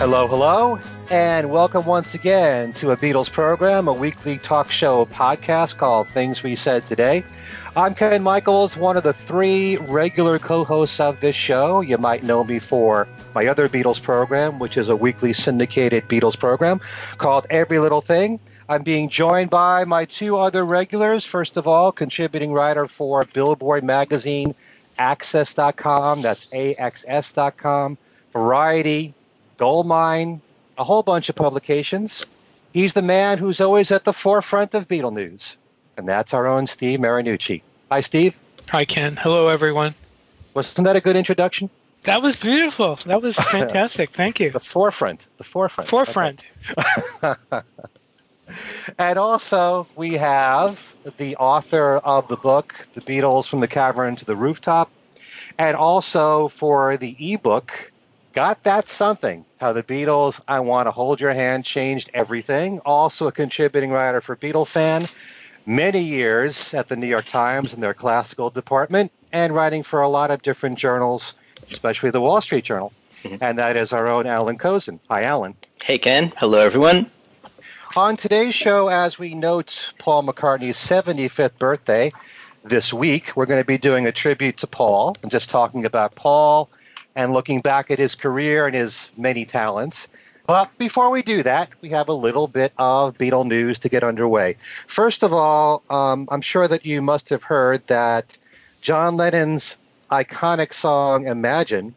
Hello, hello, and welcome once again to a Beatles program, a weekly talk show podcast called Things We Said Today. I'm Ken Michaels, one of the three regular co-hosts of this show. You might know me for my other Beatles program, which is a weekly syndicated Beatles program called Every Little Thing. I'm being joined by my two other regulars. First of all, contributing writer for Billboard Magazine, AXS.com, that's AXS.com, Variety, Goldmine, a whole bunch of publications. He's the man who's always at the forefront of Beatle news, and that's our own Steve Marinucci. Hi, Steve. Hi, Ken. Hello, everyone. Wasn't that a good introduction? That was beautiful. That was fantastic. Thank you. The forefront. The forefront. Forefront. Okay. And also, we have the author of the book, The Beatles from the Cavern to the Rooftop, and also for the ebook, Got That Something, How the Beatles, I Want to Hold Your Hand Changed Everything. Also a contributing writer for Beatle Fan, many years at the New York Times in their classical department, and writing for a lot of different journals, especially the Wall Street Journal. And that is our own Alan Kozinn. Hi, Alan. Hey, Ken. Hello, everyone. On today's show, as we note Paul McCartney's 75th birthday this week, we're going to be doing a tribute to Paul and just talking about Paul and looking back at his career and his many talents. But before we do that, we have a little bit of Beatle news to get underway. First of all, I'm sure that you must have heard that John Lennon's iconic song Imagine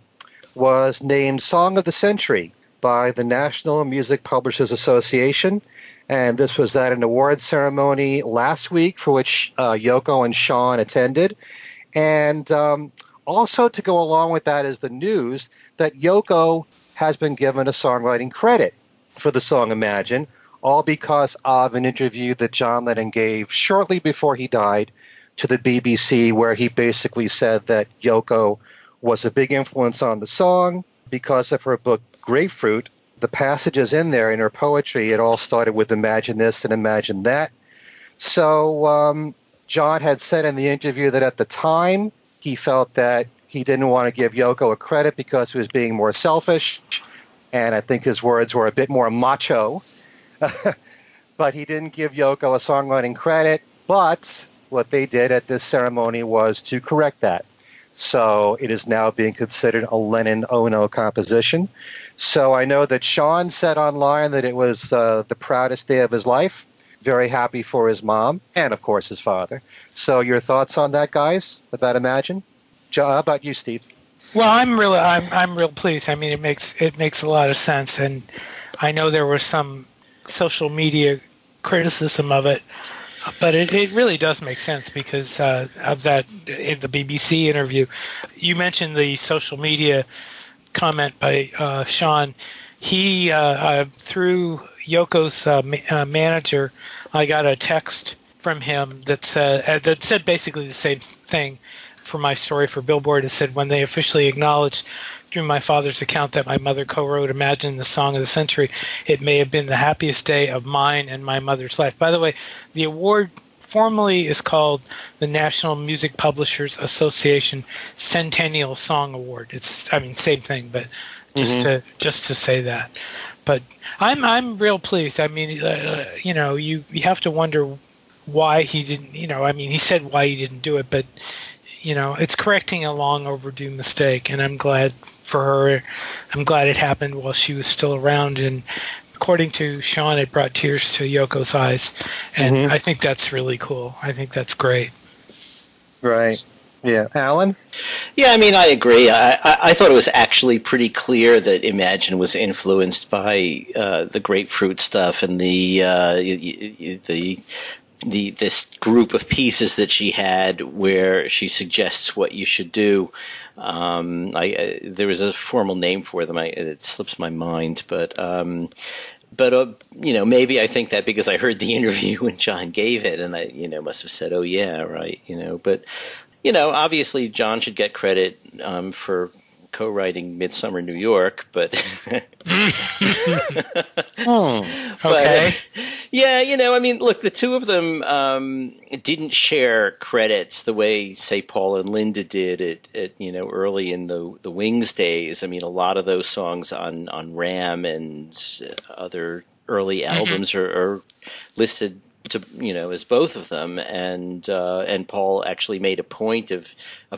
was named Song of the Century by the National Music Publishers Association. And this was at an award ceremony last week for which Yoko and Sean attended. And also to go along with that is the news that Yoko has been given a songwriting credit for the song Imagine, all because of an interview that John Lennon gave shortly before he died to the BBC, where he basically said that Yoko was a big influence on the song because of her book Grapefruit. The passages in there in her poetry, it all started with imagine this and imagine that. So John had said in the interview that at the time, he felt that he didn't want to give Yoko a credit because he was being more selfish, and I think his words were a bit more macho. But he didn't give Yoko a songwriting credit, but what they did at this ceremony was to correct that. So it is now being considered a Lennon-Ono composition. So I know that Sean said online that it was the proudest day of his life, very happy for his mom and, of course, his father. So your thoughts on that, guys, about Imagine? How about you, Steve? Well, I'm real pleased. I mean, it makes a lot of sense. And I know there was some social media criticism of it, but it really does make sense because of that in the BBC interview. You mentioned the social media comment by Sean. He, through Yoko's manager, I got a text from him that said basically the same thing for my story for Billboard. It said, when they officially acknowledged through my father's account that my mother co-wrote Imagine, the Song of the Century, it may have been the happiest day of mine and my mother's life. By the way, the award formally is called the National Music Publishers Association Centennial Song Award. It's, I mean, same thing, but just to say that. But I'm real pleased. I mean, you know, you have to wonder why he didn't, you know, I mean, he said why he didn't do it, but, you know, it's correcting a long overdue mistake, and I'm glad for her. I'm glad it happened while she was still around, and according to Sean, it brought tears to Yoko's eyes, and I think that's really cool. I think that's great. Right. Yeah. Alan? Yeah, I mean, I agree. I thought it was actually pretty clear that Imagine was influenced by the Grapefruit stuff and this group of pieces that she had where she suggests what you should do. There was a formal name for them. It slips my mind, but you know, maybe I think that because I heard the interview when John gave it, and I, you know, must have said, "Oh yeah, right," you know. But you know, obviously John should get credit for co-writing Midsummer New York, but Yeah, you know, I mean, look, the two of them didn't share credits the way, say, Paul and Linda did at you know, early in the Wings days. I mean, a lot of those songs on Ram and other early albums are listed to, you know, as both of them, and Paul actually made a point of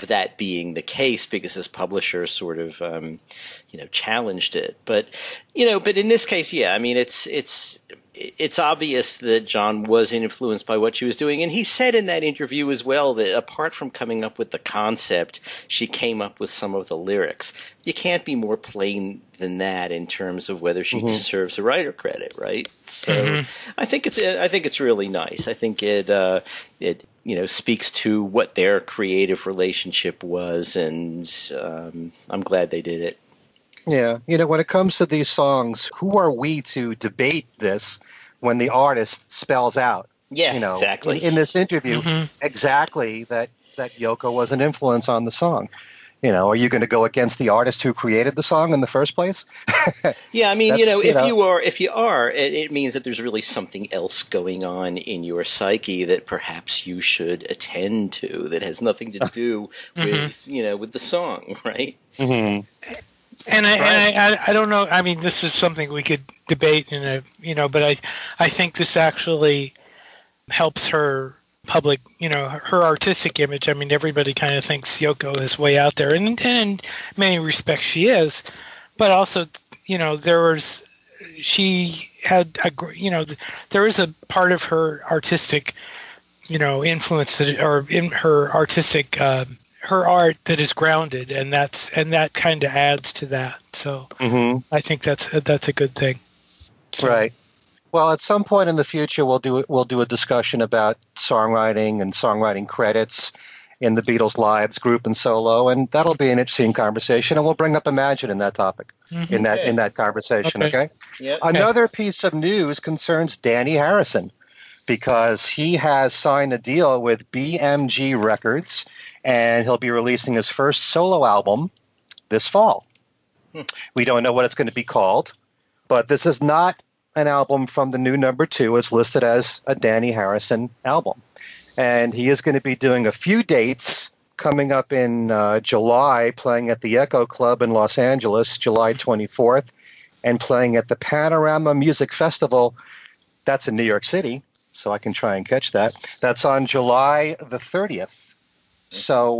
that being the case because his publisher sort of you know, challenged it. But you know, but in this case, yeah, I mean, it's obvious that John was influenced by what she was doing, and he said in that interview as well that apart from coming up with the concept, she came up with some of the lyrics. You can't be more plain than that in terms of whether she deserves a writer credit, right? So I think it's really nice. I think it you know, speaks to what their creative relationship was, and I'm glad they did it. Yeah, you know, when it comes to these songs, who are we to debate this when the artist spells out? Yeah, you know, exactly. In this interview, exactly that Yoko was an influence on the song. You know, are you going to go against the artist who created the song in the first place? Yeah, I mean, if you are, it means that there's really something else going on in your psyche that perhaps you should attend to that has nothing to do with, you know, with the song, right? Mm-hmm. And I don't know. I mean, this is something we could debate, but I think this actually helps her public, you know, her artistic image. I mean, everybody kind of thinks Yoko is way out there, and in many respects she is, but also, you know, there is a part of her artistic, you know, influence that, or in her artistic. Her art that is grounded, and that kind of adds to that. So I think that's a good thing. So. Right. Well, at some point in the future, we'll do a discussion about songwriting and songwriting credits in the Beatles' lives, group and solo, and that'll be an interesting conversation. And we'll bring up Imagine in that topic, in that conversation. Okay. Yep. Another piece of news concerns Dhani Harrison, because he has signed a deal with BMG records, and he'll be releasing his first solo album this fall. We don't know what it's going to be called, but this is not an album from the new #2. It's listed as a Dhani Harrison album. And he is going to be doing a few dates coming up in July, playing at the Echo Club in Los Angeles, July 24th, and playing at the Panorama Music Festival. That's in New York City. So I can try and catch that. That's on July the 30th. So,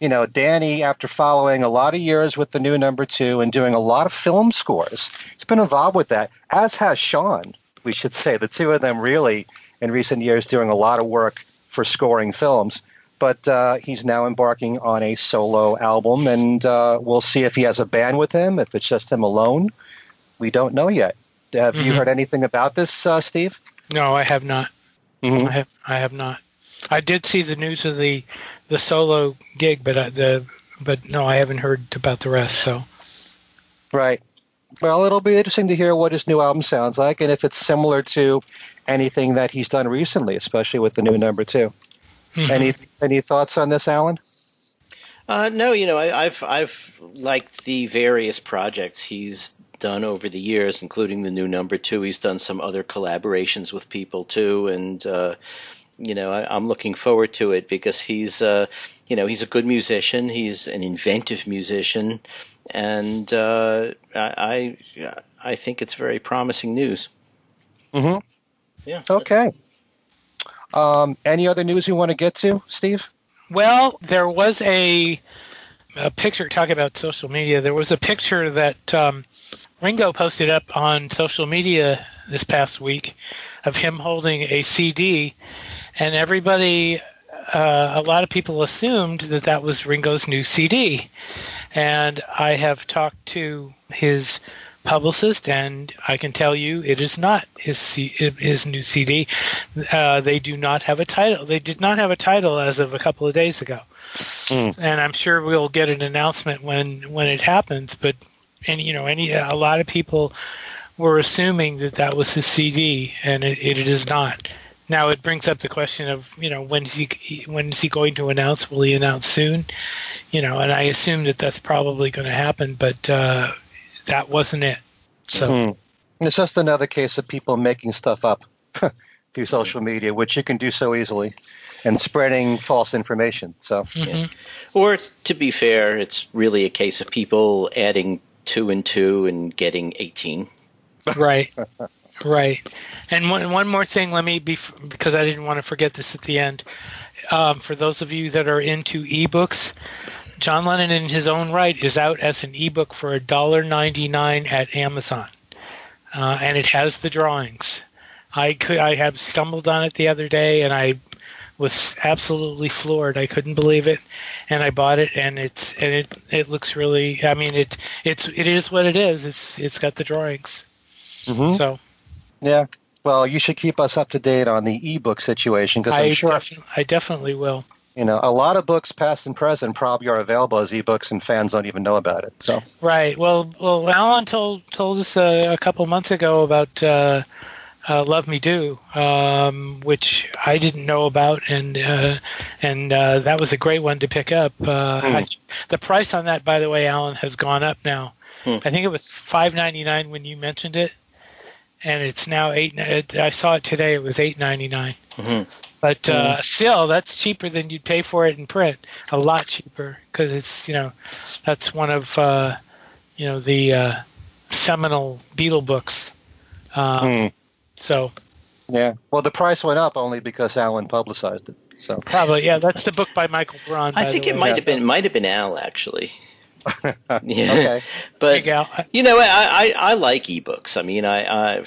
you know, Dhani, after following a lot of years with the new #2 and doing a lot of film scores, he's been involved with that, as has Sean, we should say. The two of them really, in recent years, doing a lot of work for scoring films. But he's now embarking on a solo album, and we'll see if he has a band with him, if it's just him alone. We don't know yet. Have you heard anything about this, Steve? No, I have not. I have not. I did see the news of the solo gig, but no, I haven't heard about the rest. So, right. Well, it'll be interesting to hear what his new album sounds like, and if it's similar to anything that he's done recently, especially with the new #2. Any thoughts on this, Alan? No, you know, I've liked the various projects he's done over the years, including the new #2. He's done some other collaborations with people too, and you know, I'm looking forward to it because he's a good musician. He's an inventive musician, and I think it's very promising news. Yeah. Okay. Any other news you want to get to, Steve? Well, there was a picture, talking about social media, there was a picture that Ringo posted up on social media this past week of him holding a CD, and a lot of people assumed that was Ringo's new CD. And I have talked to his publicist, and I can tell you it is not his new CD. They do not have a title. They did not have a title as of a couple of days ago. And I'm sure we'll get an announcement when it happens. But a lot of people were assuming that was his CD, and it is not. Now it brings up the question of, you know, when is he going to announce? Will he announce soon? You know, and I assume that's probably going to happen, but that wasn't it. So it's just another case of people making stuff up through social media, which you can do so easily, and spreading false information. So, yeah. Or to be fair, it's really a case of people adding 2 and 2 and getting 18. Right. Right. And one more thing, let me because I didn't want to forget this at the end. For those of you that are into ebooks, John Lennon in His Own Right is out as an ebook for $1.99 at Amazon. And it has the drawings. I have stumbled on it the other day, and I was absolutely floored. I couldn't believe it, and I bought it, and it looks really. I mean, it is what it is. It's got the drawings. Mm-hmm. So, yeah. Well, you should keep us up to date on the ebook situation, because I'm sure I definitely will. You know, a lot of books, past and present, probably are available as ebooks, and fans don't even know about it. So, right. Well, Alan told us a couple months ago about. Love Me Do, which I didn't know about, and that was a great one to pick up. The price on that, by the way, Alan, has gone up now. I think it was $5.99 when you mentioned it, and it's now $8. I saw it today; it was $8.99. But still, that's cheaper than you'd pay for it in print. A lot cheaper, because it's that's one of the seminal Beatle books. So, yeah. Well, the price went up only because Alan publicized it. So probably, yeah. That's the book by Michael Braun. I think it might have been Al, actually. Yeah. Okay. But I like ebooks. I mean,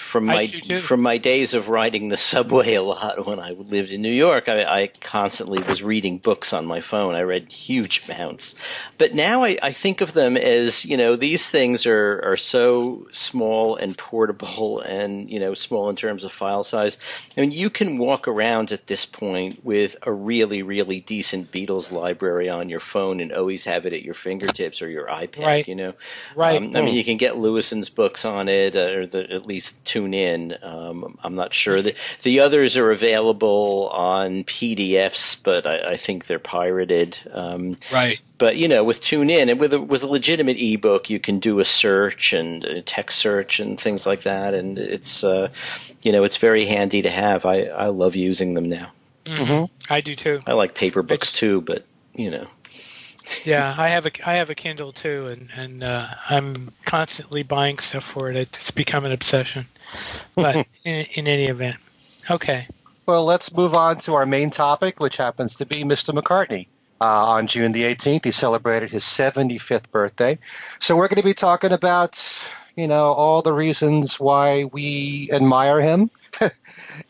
from my days of riding the subway a lot when I lived in New York, I constantly was reading books on my phone. I read huge amounts, but now I think of them as these things are so small and portable, and small in terms of file size. I mean, you can walk around at this point with a really, really decent Beatles library on your phone and always have it at your fingertips. Or your iPad, right. Right. I mean, you can get Lewison's books on it, or at least tune in. I'm not sure that the others are available on PDFs, but I think they're pirated. Right. But with TuneIn and with a legitimate ebook, you can do a search and a text search and things like that, and it's it's very handy to have. I love using them now. Mm-hmm. I do too. I like paper books too, but Yeah, I have a Kindle too, and I'm constantly buying stuff for it. It's become an obsession. But in any event, okay. Well, let's move on to our main topic, which happens to be Mr. McCartney. On June the 18th, he celebrated his 75th birthday. So we're going to be talking about all the reasons why we admire him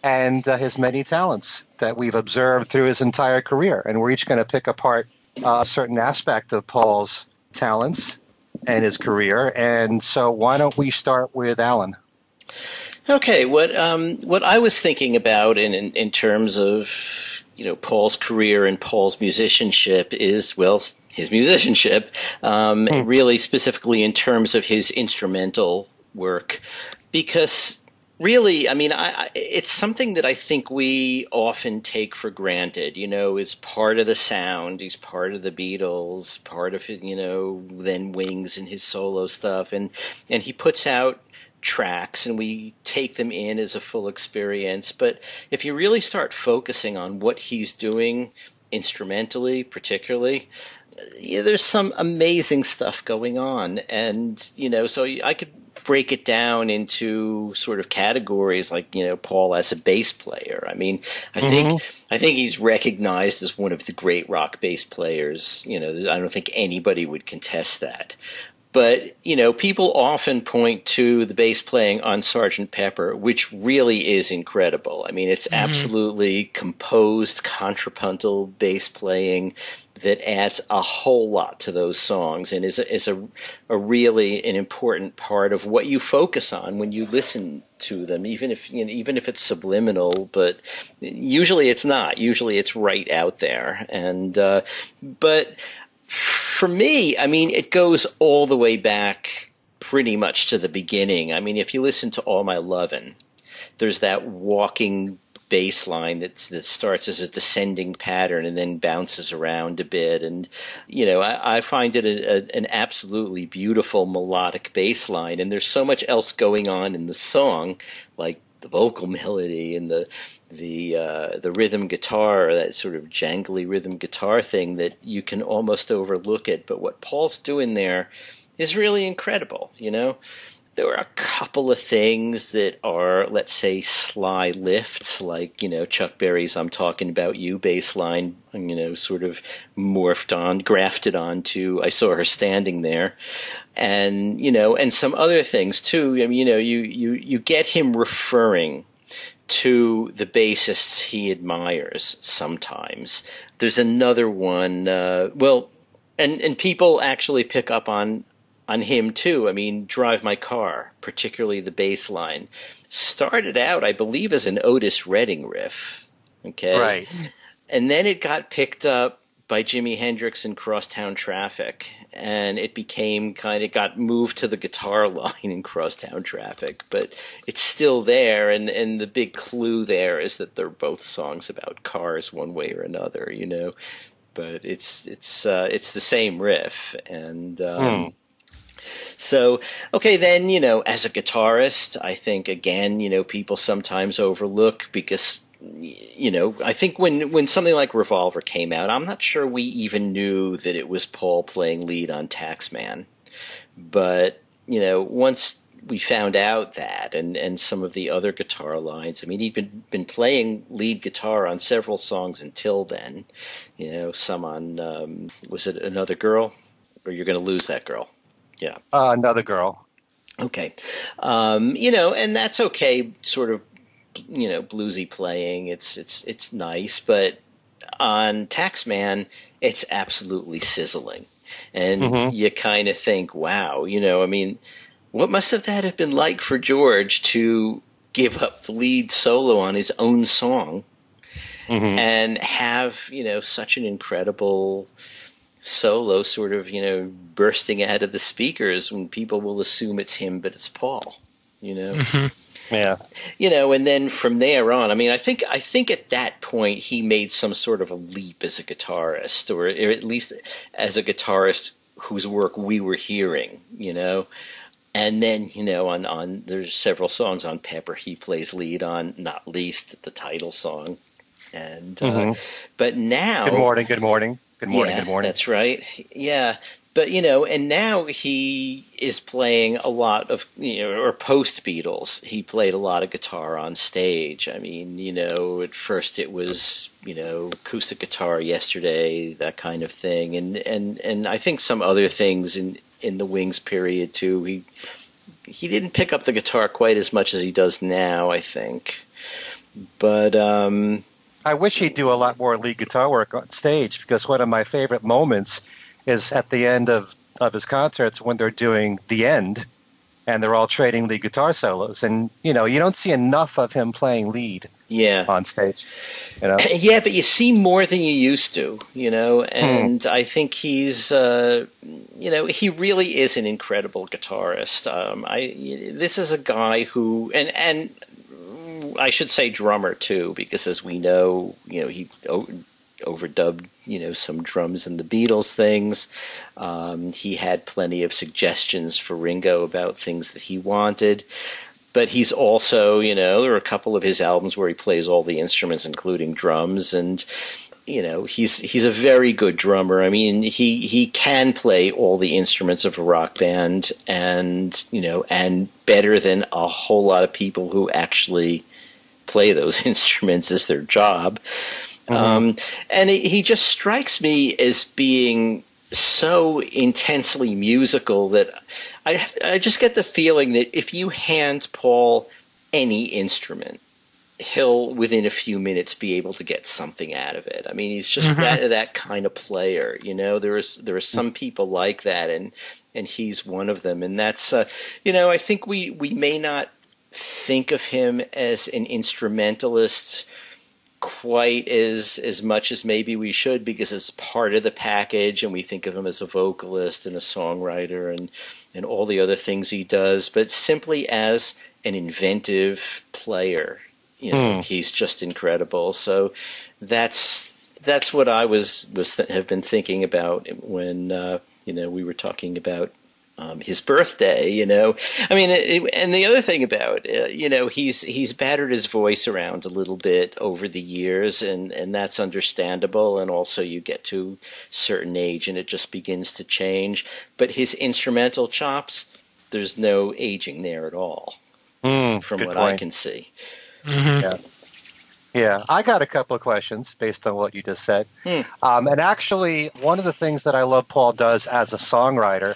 and his many talents that we've observed through his entire career, and we're each going to pick apart a certain aspect of Paul's talents and his career. And so why don't we start with Alan? Okay. What I was thinking about in terms of, Paul's career and Paul's musicianship is, his musicianship, really specifically in terms of his instrumental work, because really, it's something that I think we often take for granted, is part of the sound. He's part of the Beatles, part of, then Wings and his solo stuff. And he puts out tracks and we take them in as a full experience. But if you really start focusing on what he's doing instrumentally, particularly, there's some amazing stuff going on. And, so I could break it down into sort of categories like, Paul as a bass player. I mean, I think he's recognized as one of the great rock bass players. I don't think anybody would contest that. But, people often point to the bass playing on Sgt. Pepper, which really is incredible. I mean, it's absolutely composed, contrapuntal bass playing that adds a whole lot to those songs and is a really an important part of what you focus on when you listen to them, even if it's subliminal, but usually it's not. Usually it's right out there. And but for me, it goes all the way back pretty much to the beginning. If you listen to All My Lovin', there's that walking bass line that starts as a descending pattern and then bounces around a bit, and I find it an absolutely beautiful melodic bass line, and there's so much else going on in the song, like the vocal melody and the rhythm guitar, that sort of jangly rhythm guitar thing that you can almost overlook it. But what Paul's doing there is really incredible, you know. There are a couple of things that are, let's say, sly lifts, like, you know, Chuck Berry's I'm Talking About You bass line, you know, sort of morphed on, grafted onto I Saw Her Standing There. And, you know, and some other things, too. I mean, you know, you get him referring to the bassists he admires sometimes. There's another one, and people actually pick up on him too. I mean, Drive My Car, particularly the bass line, started out, I believe, as an Otis Redding riff. Okay. Right. And then it got picked up by Jimi Hendrix in Crosstown Traffic, and it became got moved to the guitar line in Crosstown Traffic, but it's still there. And the big clue there is that they're both songs about cars one way or another, you know, but it's the same riff. And, So, okay, then, you know, as a guitarist, I think, again, you know, people sometimes overlook because, you know, I think when something like Revolver came out, I'm not sure we even knew that it was Paul playing lead on Taxman. But, you know, once we found out that and some of the other guitar lines, I mean, he'd been playing lead guitar on several songs until then, you know, some on, was it Another Girl? Or You're Gonna Lose That Girl? Yeah. Another Girl. Okay. You know, and that's okay, sort of, you know, bluesy playing. It's nice, but on Taxman, it's absolutely sizzling. And you kind of think, wow, you know, I mean, what must have been like for George to give up the lead solo on his own song and have, you know, such an incredible solo sort of, you know, bursting out of the speakers when people will assume it's him, but it's Paul, you know? Yeah. You know, and then from there on, I mean, I think at that point he made some sort of a leap as a guitarist, or at least as a guitarist whose work we were hearing, you know? And then, you know, on there's several songs on Pepper he plays lead on, not least the title song. And, but now... Good morning. That's right. Yeah. But, you know, and now he is playing a lot of, you know, or post-Beatles, he played a lot of guitar on stage. I mean, you know, at first it was, you know, acoustic guitar yesterday, that kind of thing. And I think some other things in the Wings period, too. He didn't pick up the guitar quite as much as he does now, I think. But, I wish he'd do a lot more lead guitar work on stage, because one of my favorite moments is at the end of his concerts when they're doing The End and they're all trading lead guitar solos. And, you know, you don't see enough of him playing lead on stage. You know? Yeah, but you see more than you used to, you know, and I think he's, you know, he really is an incredible guitarist. This is a guy who, and I should say drummer too, because as we know, you know, he overdubbed, you know, some drums in the Beatles things. He had plenty of suggestions for Ringo about things that he wanted, but he's also, you know, there are a couple of his albums where he plays all the instruments, including drums, and, you know, he's a very good drummer. I mean, he can play all the instruments of a rock band, and, you know, and better than a whole lot of people who actually play those instruments as their job. And he just strikes me as being so intensely musical that I just get the feeling that if you hand Paul any instrument, he'll within a few minutes be able to get something out of it. I mean, he's just that kind of player, you know. There are some people like that, and he's one of them. And that's you know, I think we may not think of him as an instrumentalist quite as much as maybe we should, because it's part of the package, and we think of him as a vocalist and a songwriter and all the other things he does, but simply as an inventive player. You know, he's just incredible. So that's what I have been thinking about when you know, we were talking about his birthday, you know. I mean, and the other thing about, you know, he's battered his voice around a little bit over the years, and that's understandable. And also you get to a certain age and it just begins to change. But his instrumental chops, there's no aging there at all, from what I can see. Yeah, I got a couple of questions based on what you just said. And actually, one of the things that I love Paul does as a songwriter,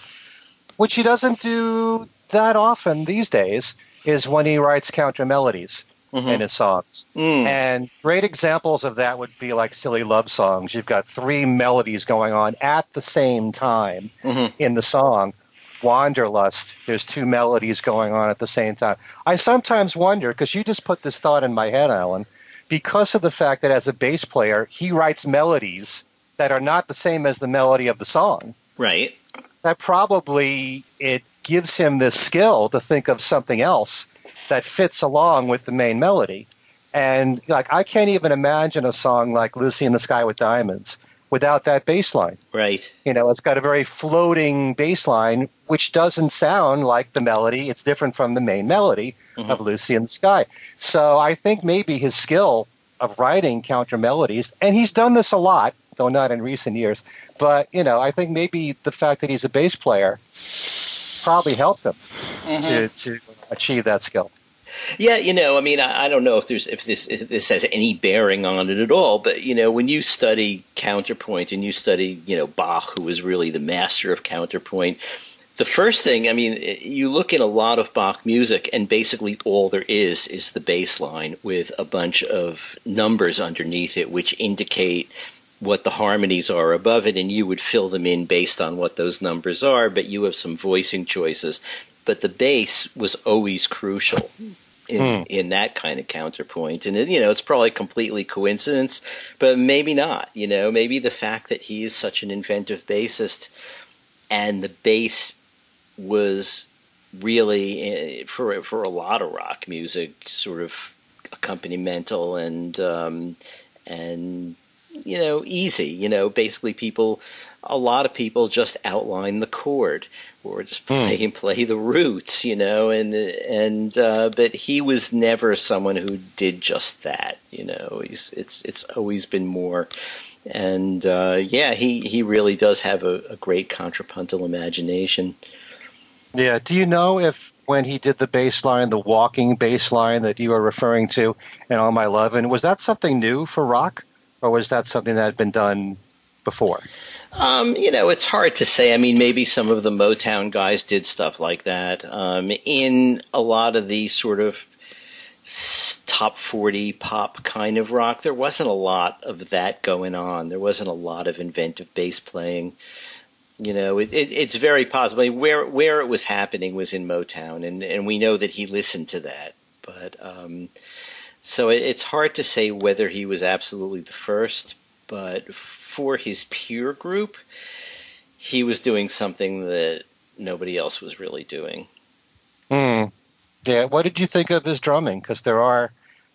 which he doesn't do that often these days, is when he writes counter melodies in his songs. And great examples of that would be like silly love songs. You've got three melodies going on at the same time in the song. Wanderlust, there's two melodies going on at the same time. I sometimes wonder, because you just put this thought in my head, Alan, because of the fact that as a bass player, he writes melodies that are not the same as the melody of the song. Right. That probably it gives him this skill to think of something else that fits along with the main melody. And like I can't even imagine a song like Lucy in the Sky with Diamonds without that bass line. Right. You know, it's got a very floating bass line, which doesn't sound like the melody. It's different from the main melody of Lucy in the Sky. So I think maybe his skill of writing counter melodies, and he's done this a lot, though not in recent years, but, you know, I think maybe the fact that he's a bass player probably helped him to achieve that skill. Yeah, you know, I mean, I don't know if this has any bearing on it at all, but, you know, when you study counterpoint and you study, you know, Bach, who was really the master of counterpoint, the first thing, I mean, you look at a lot of Bach music and basically all there is the bass line with a bunch of numbers underneath it, which indicate what the harmonies are above it, and you would fill them in based on what those numbers are, but you have some voicing choices. But the bass was always crucial in that kind of counterpoint. And, you know, it's probably completely coincidence, but maybe not. You know, maybe the fact that he is such an inventive bassist and the bass was really, for a lot of rock music, sort of accompanimental and you know, easy. You know, basically a lot of people just outline the chord or just play the roots, you know, but he was never someone who did just that, you know. It's always been more, and yeah, he really does have a great contrapuntal imagination. Yeah. Do you know if when he did the bass line, the walking bass line that you were referring to in All My Love, and was that something new for rock, or was that something that had been done before? You know, it's hard to say. I mean, maybe some of the Motown guys did stuff like that. In a lot of the sort of top 40 pop kind of rock, there wasn't a lot of that going on. There wasn't a lot of inventive bass playing. You know, it's very possible. Where it was happening was in Motown, and we know that he listened to that. But so it's hard to say whether he was absolutely the first, but for his peer group, he was doing something that nobody else was really doing. Yeah. What did you think of his drumming? Because there are,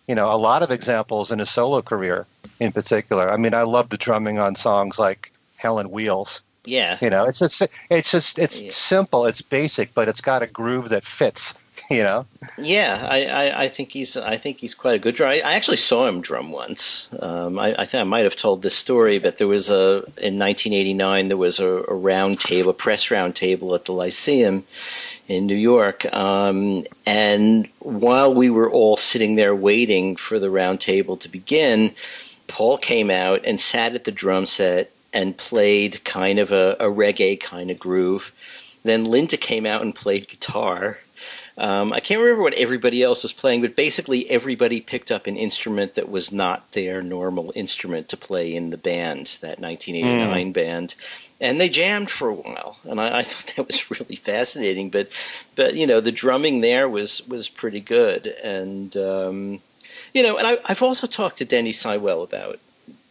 you know, a lot of examples in his solo career in particular. I mean, I love the drumming on songs like Hell on Wheels. Yeah. You know, it's yeah, simple, it's basic, but it's got a groove that fits, you know? Yeah, I think he's quite a good drummer. I actually saw him drum once. I think I might have told this story, but there was in 1989, there was a round table, a press round table at the Lyceum in New York. And while we were all sitting there waiting for the round table to begin, Paul came out and sat at the drum set and played kind of a reggae kind of groove. Then Linda came out and played guitar. I can't remember what everybody else was playing, but basically everybody picked up an instrument that was not their normal instrument to play in the band, that 1989 band. And they jammed for a while. And I thought that was really fascinating. But you know, the drumming there was pretty good. And, you know, and I've also talked to Denny Sywell about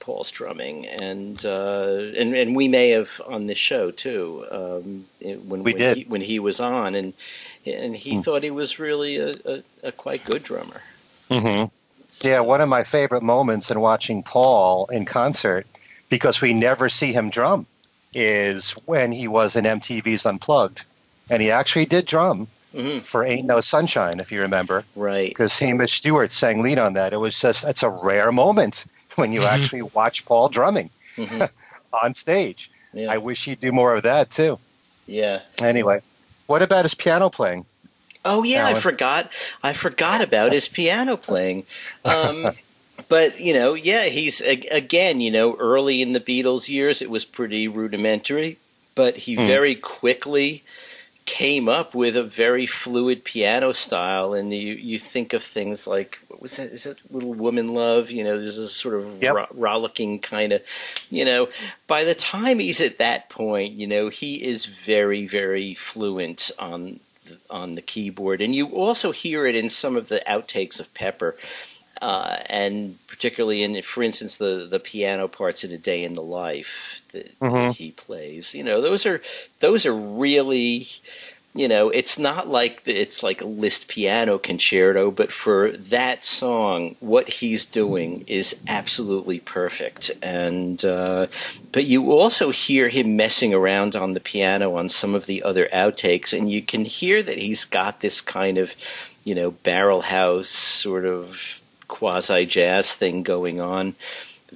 Paul's drumming, and we may have on this show too, when he was on, and he thought he was really a quite good drummer. So. Yeah, one of my favorite moments in watching Paul in concert, because we never see him drum, is when he was in MTV's Unplugged, And he actually did drum for Ain't No Sunshine, if you remember. Right. Because Hamish Stewart sang lead on that. It was just, it's a rare moment when you actually watch Paul drumming on stage. Yeah. I wish he'd do more of that too. Yeah. Anyway, what about his piano playing? Oh yeah, Alan? I forgot about his piano playing. But, you know, yeah, he's, again, you know, early in the Beatles years, it was pretty rudimentary, but he very quickly came up with a very fluid piano style. And you think of things like, what was that? Is that Little Woman Love? You know, there's a sort of rollicking kind of, you know, by the time he's at that point, you know, he is very, very fluent on the keyboard. And you also hear it in some of the outtakes of Pepper. And particularly in, for instance, the piano parts in A Day in the Life that he plays, you know, those are really, you know, it's not like it's like a Liszt piano concerto, but for that song, what he's doing is absolutely perfect. And but you also hear him messing around on the piano on some of the other outtakes, and you can hear that he's got this kind of, you know, barrel house sort of quasi-jazz thing going on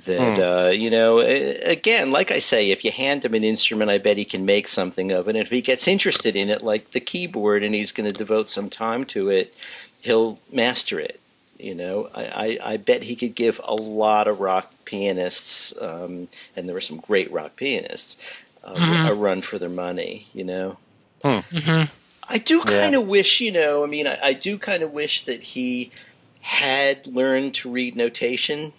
that, you know, again, like I say, if you hand him an instrument, I bet he can make something of it. And if he gets interested in it, like the keyboard, and he's going to devote some time to it, he'll master it. You know, I bet he could give a lot of rock pianists, and there were some great rock pianists, a run for their money, you know. I do kind of wish, you know, I mean, I do kind of wish that he had learned to read notation.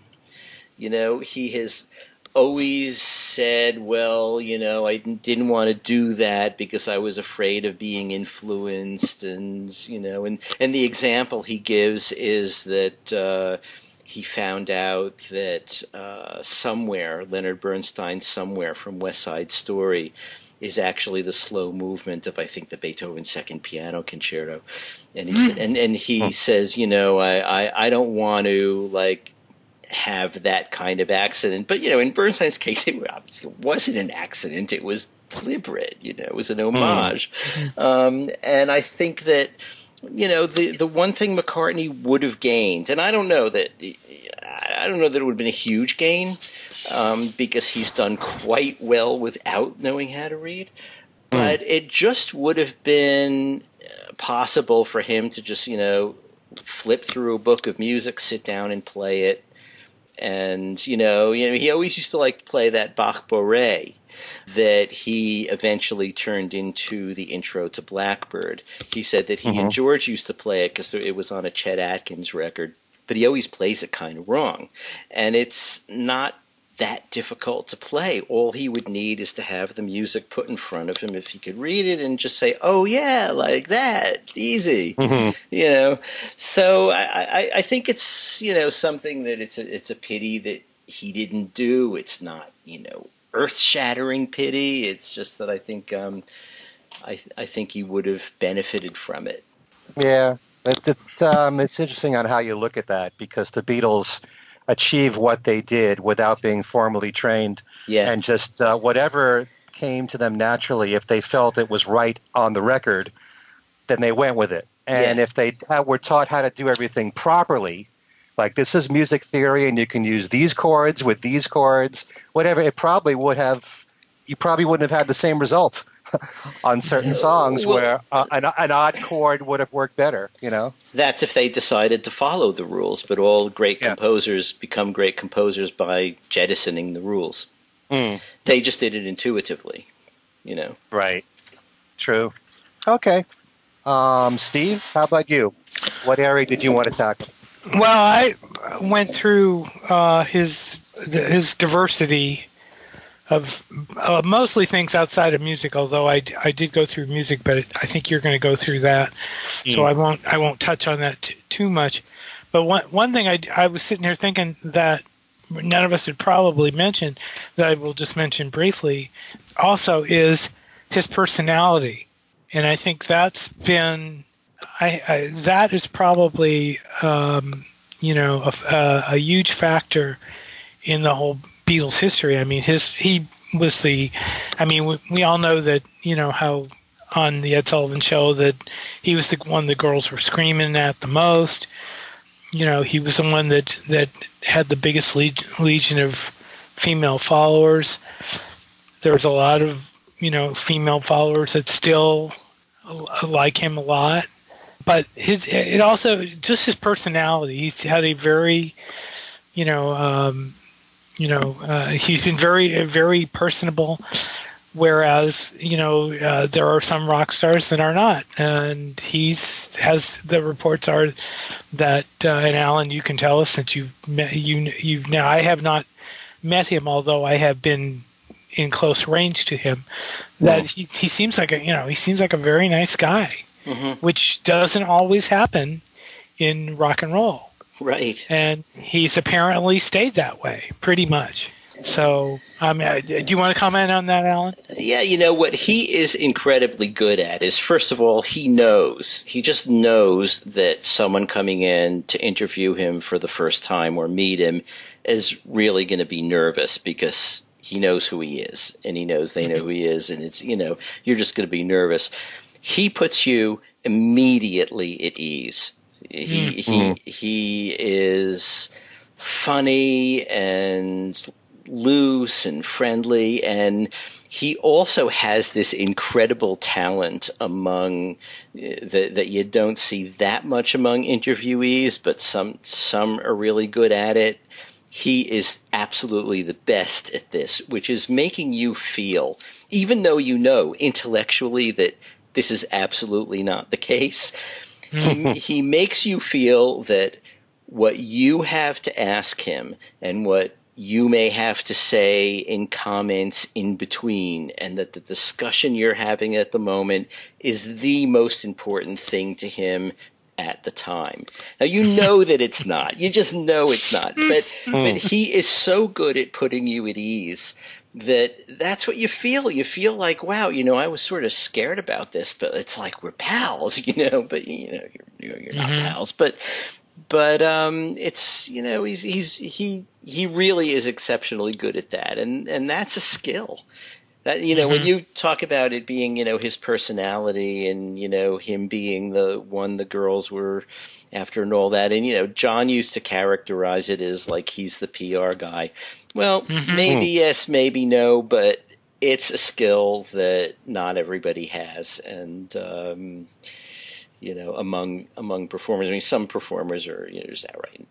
You know, he has always said, well, you know, I didn't want to do that because I was afraid of being influenced. And, you know, and the example he gives is that he found out that Somewhere, Leonard Bernstein's Somewhere from West Side Story, is actually the slow movement of, I think, the Beethoven Second Piano Concerto. And he said, and he says, you know, I don't want to, like, have that kind of accident. But, you know, in Bernstein's case, it obviously wasn't an accident. It was deliberate, you know, it was an homage. And I think that, you know, the one thing McCartney would have gained, and I don't know that it would have been a huge gain, because he's done quite well without knowing how to read, but it just would have been possible for him to just, you know, flip through a book of music, sit down and play it. And, you know, he always used to like play that Bach Boree that he eventually turned into the intro to Blackbird. He said that he and George used to play it because it was on a Chet Atkins record, but he always plays it kind of wrong. And it's not that difficult to play. All he would need is to have the music put in front of him if he could read it and just say, oh, yeah, like that, easy, you know. So I think it's, you know, something that it's a pity that he didn't do. It's not, you know, earth-shattering pity. It's just that I think I think he would have benefited from it. Yeah, it's interesting on how you look at that, because the Beatles achieve what they did without being formally trained, and just whatever came to them naturally, if they felt it was right on the record, then they went with it. And if they were taught how to do everything properly, like this is music theory and you can use these chords with these chords, whatever, you probably wouldn't have had the same result on certain songs where an odd chord would have worked better, you know? That's if they decided to follow the rules, but all great composers become great composers by jettisoning the rules. They just did it intuitively, you know? Right. True. Okay. Steve, how about you? What area did you want to tackle? Well, I went through his diversity of mostly things outside of music, although I did go through music, but I think you're going to go through that, so I won't touch on that too much. But one thing I was sitting here thinking that none of us had probably mentioned, that I will just mention briefly, also is his personality, and I think that's been that is probably you know, a huge factor in the whole Beatles history. I mean, we all know that, you know, how on the Ed Sullivan Show that he was the one the girls were screaming at the most. You know, he was the one that had the biggest legion of female followers. There was a lot of, you know, female followers that still like him a lot. But his personality. He's had a very, he's been very, very personable. Whereas, there are some rock stars that are not. And the reports are that, and Alan, you can tell us since I have not met him, although I have been in close range to him, that he seems like a very nice guy, mm-hmm. which doesn't always happen in rock and roll. Right. And he's apparently stayed that way pretty much. So, do you want to comment on that, Alan? Yeah, what he is incredibly good at is, first of all, he just knows that someone coming in to interview him for the first time or meet him is really going to be nervous because he knows who he is and he knows they know who he is, and it's, you're just going to be nervous. He puts you immediately at ease. He is funny and loose and friendly, and he also has this incredible talent among that you don't see that much among interviewees, but some are really good at it. He is absolutely the best at this, which is making you feel, even though intellectually that this is absolutely not the case, he makes you feel that what you have to ask him and what you may have to say in comments in between, and that the discussion you're having at the moment is the most important thing to him at the time. Now, that it's not. You just know it's not. But he is so good at putting you at ease that that's what you feel. You feel like, wow, I was sort of scared about this, but it's like we're pals, but, you're not pals. But it's, he really is exceptionally good at that, and that's a skill. That when you talk about it being his personality and him being the one the girls were after and all that, and John used to characterize it as like he's the PR guy. Well, maybe yes, maybe no, but it's a skill that not everybody has, and. Among performers. I mean, some performers are just outright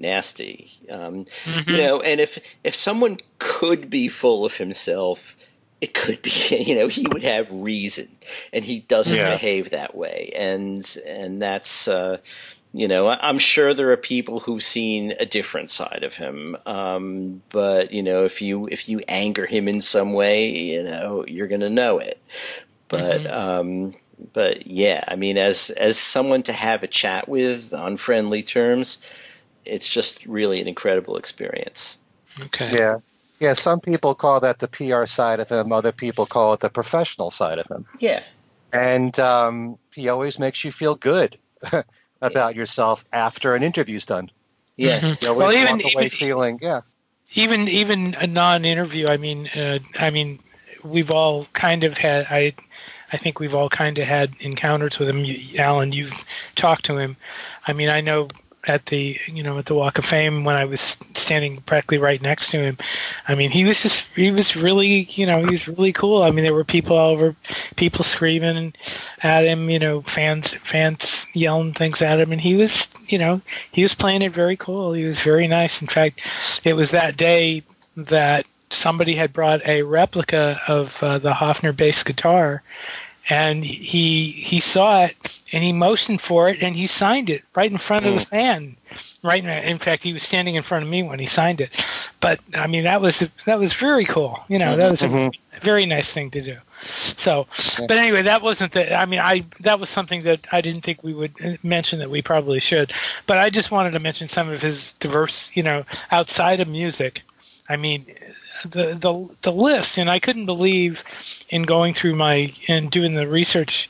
nasty. And if someone could be full of himself, it could be he would have reason, and he doesn't behave that way. And that's I'm sure there are people who've seen a different side of him. But if you anger him in some way, you're gonna know it. But. But yeah, I mean, as someone to have a chat with on friendly terms, it's just really an incredible experience. Okay. Yeah. Yeah, some people call that the PR side of him. Other people call it the professional side of him. Yeah. And he always makes you feel good about yourself after an interview's done. Yeah. Mm-hmm. You always walk away feeling, yeah. Even a non-interview, I mean, we've all kind of had – I think we've all kind of had encounters with him. Alan, you've talked to him. I mean, I know at the at the Walk of Fame when I was standing practically right next to him. I mean, he was really he was really cool. I mean, there were people all over, people screaming at him. Fans yelling things at him, and he was playing it very cool. He was very nice. In fact, it was that day that. Somebody had brought a replica of the Hofner bass guitar, and he saw it, and he motioned for it, and he signed it right in front of the fan. Right, in fact, he was standing in front of me when he signed it. But I mean, that was very cool. That was a very nice thing to do. So, but anyway, that wasn't the. I mean, that was something that I didn't think we would mention that we probably should. But I just wanted to mention some of his diverse, outside of music. I mean. The list, and I couldn't believe in going through and doing the research,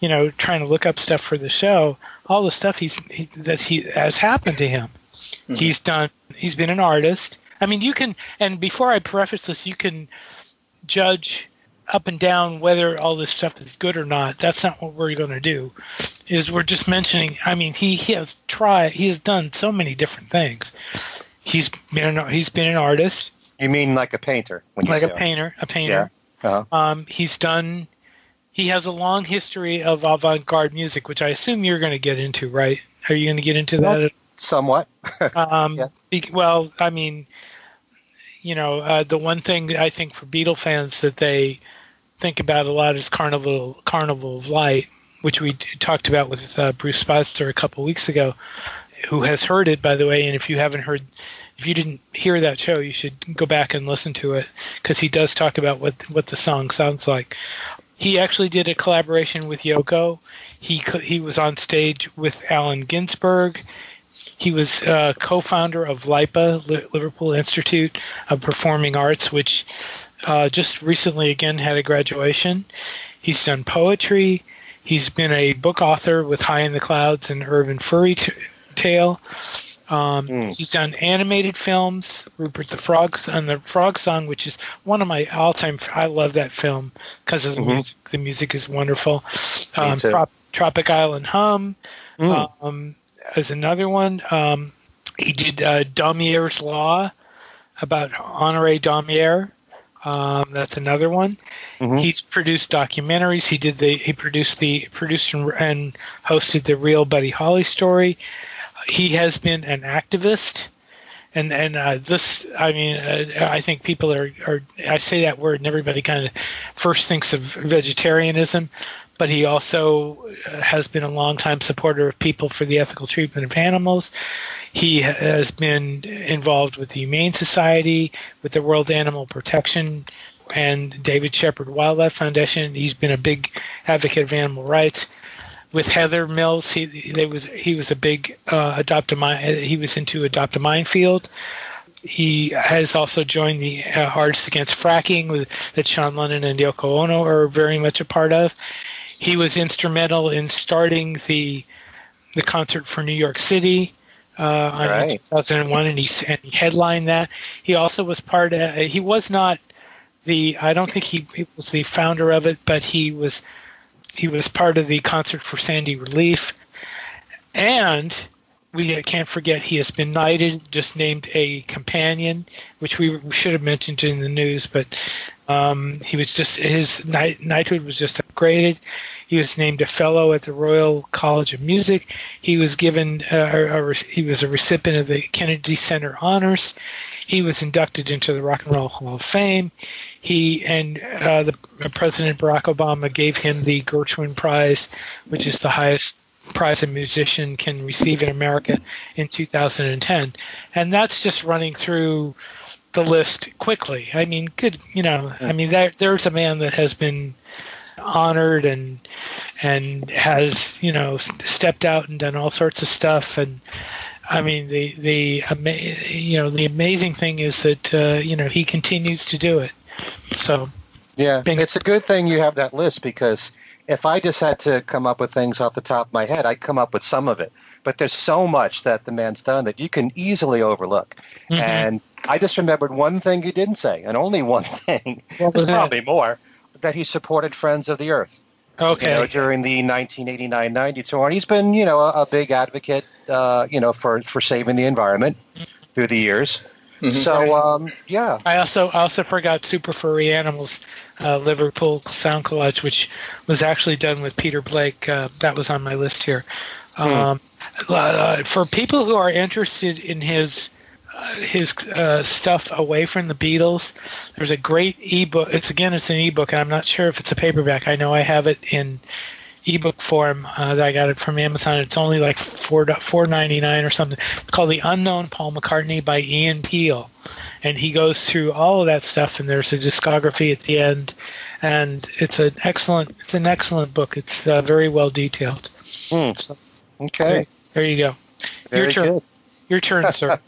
trying to look up stuff for the show, all the stuff that has happened to him. Mm-hmm. He's been an artist. I mean, you can, and before I preface this, you can judge up and down whether all this stuff is good or not. That's not what we're going to do. Is we're just mentioning. I mean, he has tried. He has done so many different things. He's been an artist. You mean like a painter? When you like a painter, it. A painter. Yeah. Uh-huh. He's done. He has a long history of avant-garde music, which I assume you're going to get into, right? Are you going to get into that? Somewhat. Yeah. Well, I mean, you know, the one thing I think for Beatle fans that they think about a lot is Carnival of Light, which we talked about with Bruce Spazzer a couple weeks ago, who has heard it, by the way. And if you haven't heard, if you didn't hear that show, you should go back and listen to it, because he does talk about what the song sounds like. He actually did a collaboration with Yoko. He was on stage with Allen Ginsberg. He was co-founder of LIPA, Liverpool Institute of Performing Arts, which just recently again had a graduation. He's done poetry. He's been a book author with High in the Clouds and Urban Fairy Tale. He's done animated films, Rupert the Frog and the Frog Song, which is one of my all-time. I love that film because of the music. The music is wonderful. Tropic Island Hum is another one. He did Daumier's Law about Honoré Daumier. That's another one. He's produced documentaries. He produced and hosted the Real Buddy Holly story. He has been an activist, and I think people are I say that word and everybody kind of first thinks of vegetarianism, but he also has been a longtime supporter of People for the Ethical Treatment of Animals. He has been involved with the Humane Society, with the World Animal Protection and David Shepherd Wildlife Foundation. He's been a big advocate of animal rights. With Heather Mills, he was into Adopt a Minefield. He has also joined the Artists Against Fracking that Sean Lennon and Yoko Ono are very much a part of. He was instrumental in starting the concert for New York City in 2001, and he headlined that. He also was part of. He was not the. I don't think he was the founder of it, but he was. He was part of the Concert for Sandy Relief, and we can't forget he has been knighted, just named a companion, which we should have mentioned in the news. But he was knighthood was just upgraded. He was named a fellow at the Royal College of Music. He was given he was a recipient of the Kennedy Center Honors. He was inducted into the Rock and Roll Hall of Fame. He and President Barack Obama gave him the Gershwin Prize, which is the highest prize a musician can receive in America, in 2010. And that's just running through the list quickly. I mean, there's a man that has been honored and has, you know, stepped out and done all sorts of stuff. And I mean, the amazing thing is that he continues to do it. So yeah, it's a good thing you have that list, because if I just had to come up with things off the top of my head, I'd come up with some of it. But there's so much that the man's done that you can easily overlook. And I just remembered one thing you didn't say, and only one thing. There's probably more, that he supported Friends of the Earth. Okay. You know, during the 1989-90 tour, and he's been, you know, a big advocate, for saving the environment through the years. So, yeah. I also forgot Super Furry Animals, Liverpool Sound Collage, which was actually done with Peter Blake. That was on my list here. For people who are interested in his stuff away from the Beatles, there's a great ebook. It's an ebook, and I'm not sure if it's a paperback. I know I have it in ebook form. That I got it from Amazon. It's only like $4.99 or something. It's called The Unknown Paul McCartney by Ian Peale, and he goes through all of that stuff. And there's a discography at the end, and it's an excellent book. It's very well detailed. So, okay, there you go. Your turn, sir.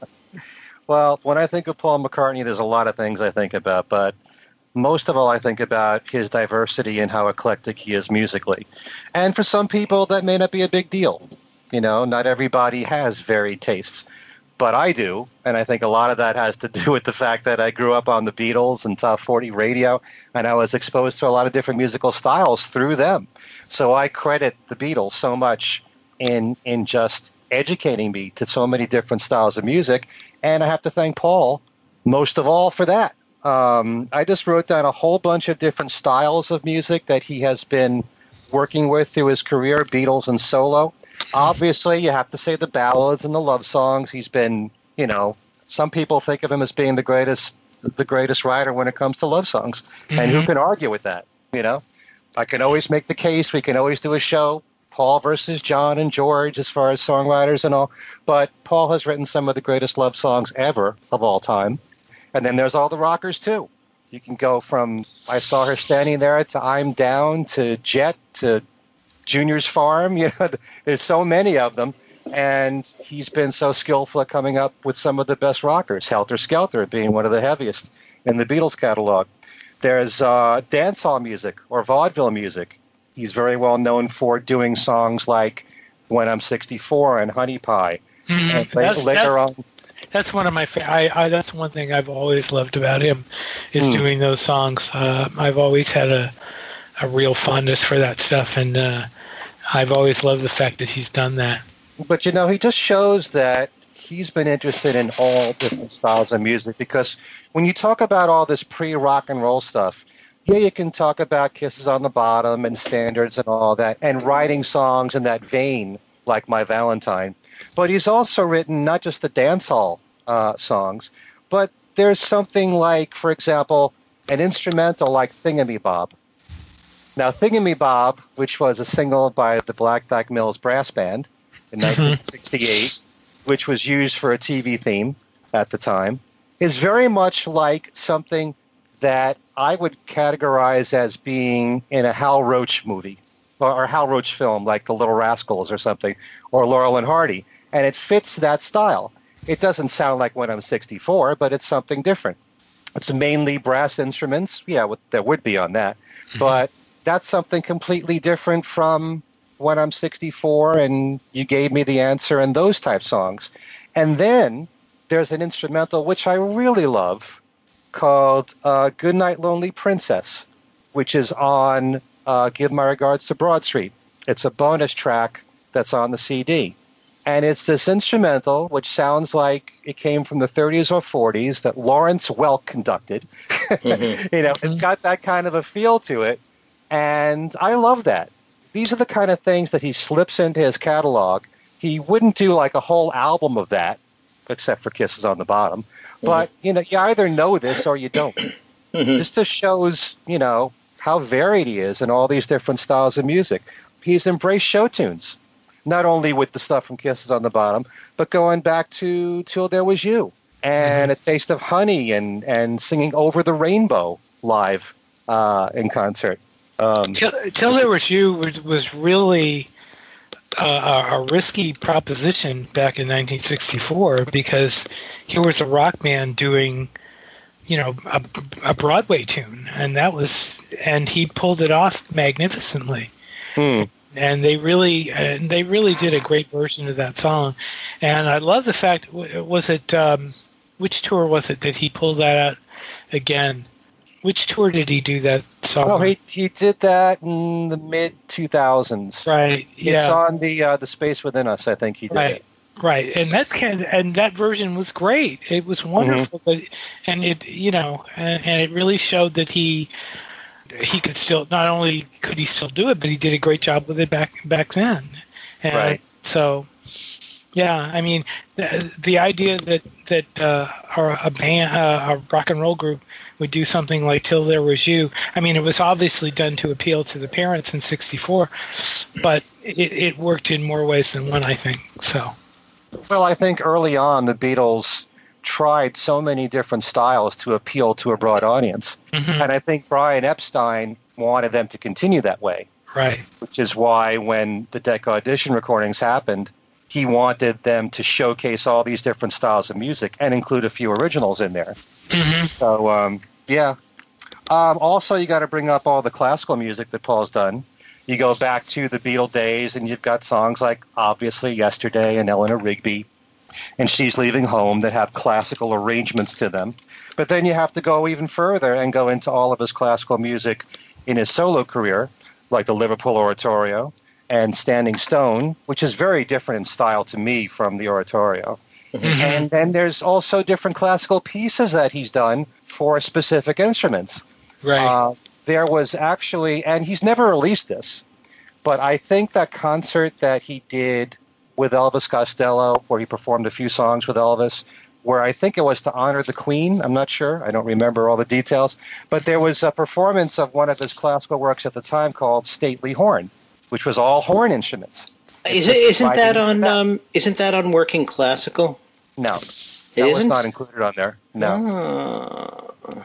Well, when I think of Paul McCartney, there's a lot of things I think about, but most of all, I think about his diversity and how eclectic he is musically. And for some people, that may not be a big deal. You know, not everybody has varied tastes. but I do. And I think a lot of that has to do with the fact that I grew up on the Beatles and Top 40 radio, and I was exposed to a lot of different musical styles through them. So I credit the Beatles so much in just educating me to so many different styles of music. And I have to thank Paul most of all for that. I just wrote down a whole bunch of different styles of music that he has been working with through his career, Beatles and solo. Obviously, you have to say the ballads and the love songs. He's been, you know, some people think of him as being the greatest writer when it comes to love songs. Mm-hmm. And who can argue with that? You know, I can always make the case. We can always do a show, Paul versus John and George, as far as songwriters and all. But Paul has written some of the greatest love songs ever of all time. And then there's all the rockers, too. You can go from I Saw Her Standing There to I'm Down to Jet to Junior's Farm. You know, there's so many of them. And he's been so skillful at coming up with some of the best rockers, Helter Skelter being one of the heaviest in the Beatles catalog. There's dancehall music or vaudeville music. He's very well known for doing songs like When I'm 64 and Honey Pie. Mm-hmm. And later on. That's one of my that's one thing I've always loved about him is doing those songs. I've always had a real fondness for that stuff, and I've always loved the fact that he's done that. But, you know, he just shows that he's been interested in all different styles of music, because when you talk about all this pre-rock and roll stuff, yeah, you can talk about Kisses on the Bottom and standards and all that and writing songs in that vein like My Valentine. But he's also written not just the dancehall songs, but there's something like, for example, an instrumental like Thingamabob. Now, Thingamabob, which was a single by the Black Dyke Mills Brass Band in 1968, which was used for a TV theme at the time, is very much like something that I would categorize as being in a Hal Roach movie. Or Hal Roach film, like The Little Rascals or something, or Laurel and Hardy. And it fits that style. It doesn't sound like When I'm 64, but it's something different. It's mainly brass instruments. Yeah, there would be on that. Mm-hmm. But that's something completely different from When I'm 64 and You Gave Me the Answer and those type songs. And then there's an instrumental, which I really love, called Goodnight Lonely Princess, which is on... Give My Regards to Broad Street. It's a bonus track that's on the CD. And it's this instrumental, which sounds like it came from the 30s or 40s that Lawrence Welk conducted. Mm-hmm. You know, it's got that kind of a feel to it. And I love that. These are the kind of things that he slips into his catalog. He wouldn't do like a whole album of that, except for Kisses on the Bottom. Mm-hmm. But, you know, you either know this or you don't. Mm-hmm. This shows, you know, how varied he is in all these different styles of music. He's embraced show tunes, not only with the stuff from Kisses on the Bottom, but going back to Till There Was You and A Taste of Honey and singing Over the Rainbow live in concert. Till There Was You was really a risky proposition back in 1964, because here was a rock band doing – you know, a Broadway tune, and he pulled it off magnificently. Mm. And they really did a great version of that song. And I love the fact, was it which tour was it that he pulled that out again? Which tour did he do that song? Oh, he did that in the mid 2000s. Right. Yeah. It's on the Space Within Us, I think he did. Right. Right, and that version was great. It was wonderful, but, and it, you know, and it really showed that he could still, not only could he still do it, but he did a great job with it back then. And right. So, yeah, I mean, the idea that a rock and roll group would do something like Till There Was You, I mean, it was obviously done to appeal to the parents in '64, but it worked in more ways than one, I think. So. Well, I think early on the Beatles tried so many different styles to appeal to a broad audience. Mm-hmm. And I think Brian Epstein wanted them to continue that way. Right. Which is why when the Decca Audition recordings happened, he wanted them to showcase all these different styles of music and include a few originals in there. Mm-hmm. So, yeah. Also, you got to bring up all the classical music that Paul's done. You go back to the Beatle days, and you've got songs like, obviously, Yesterday and Eleanor Rigby and She's Leaving Home that have classical arrangements to them. But then you have to go even further and go into all of his classical music in his solo career, like the Liverpool Oratorio and Standing Stone, which is very different in style to me from the Oratorio. Mm-hmm. And then there's also different classical pieces that he's done for specific instruments. Right. There was actually, and he's never released this, but I think that concert that he did with Elvis Costello, where he performed a few songs with Elvis, where I think it was to honor the Queen. I'm not sure. I don't remember all the details. But there was a performance of one of his classical works at the time called Stately Horn, which was all horn instruments. Isn't that on Working Classical? No. It isn't? That was not included on there. No. Oh.